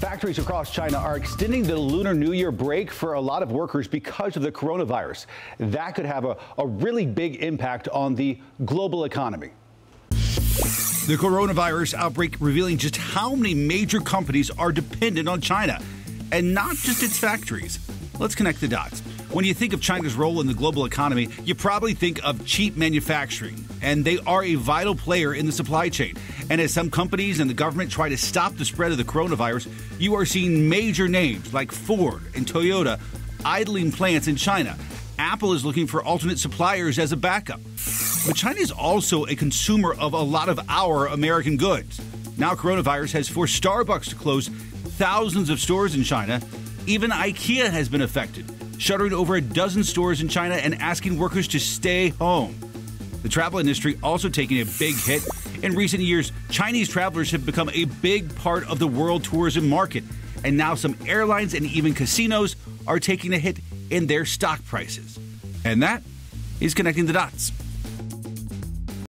Factories across China are extending the Lunar New Year break for a lot of workers because of the coronavirus. That could have a really big impact on the global economy. The coronavirus outbreak revealing just how many major companies are dependent on China, and not just its factories. Let's connect the dots. When you think of China's role in the global economy, you probably think of cheap manufacturing, and they are a vital player in the supply chain. And as some companies and the government try to stop the spread of the coronavirus, you are seeing major names like Ford and Toyota idling plants in China. Apple is looking for alternate suppliers as a backup. But China is also a consumer of a lot of our American goods. Now coronavirus has forced Starbucks to close thousands of stores in China. Even IKEA has been affected, shuttering over a dozen stores in China and asking workers to stay home. The travel industry also taking a big hit. In recent years, Chinese travelers have become a big part of the world tourism market, and now some airlines and even casinos are taking a hit in their stock prices. And that is Connecting the Dots.